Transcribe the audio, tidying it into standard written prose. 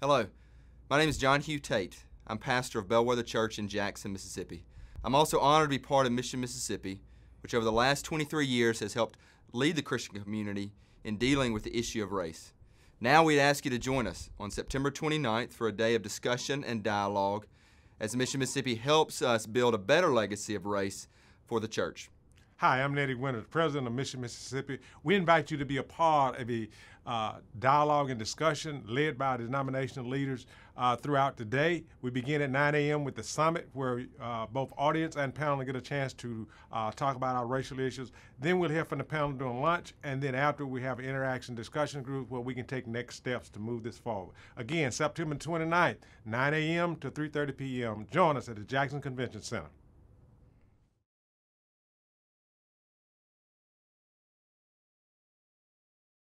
Hello, my name is John Hugh Tate. I'm pastor of Bellwether Church in Jackson, Mississippi. I'm also honored to be part of Mission Mississippi, which over the last 23 years has helped lead the Christian community in dealing with the issue of race. Now we'd ask you to join us on September 29th for a day of discussion and dialogue as Mission Mississippi helps us build a better legacy of race for the church. Hi, I'm Nettie Winters, president of Mission Mississippi. We invite you to be a part of a dialogue and discussion led by denominational leaders throughout the day. We begin at 9 a.m. with the summit where both audience and panel get a chance to talk about our racial issues. Then we'll hear from the panel during lunch, and then after we have an interaction discussion group where we can take next steps to move this forward. Again, September 29th, 9 a.m. to 3:30 p.m. Join us at the Jackson Convention Center.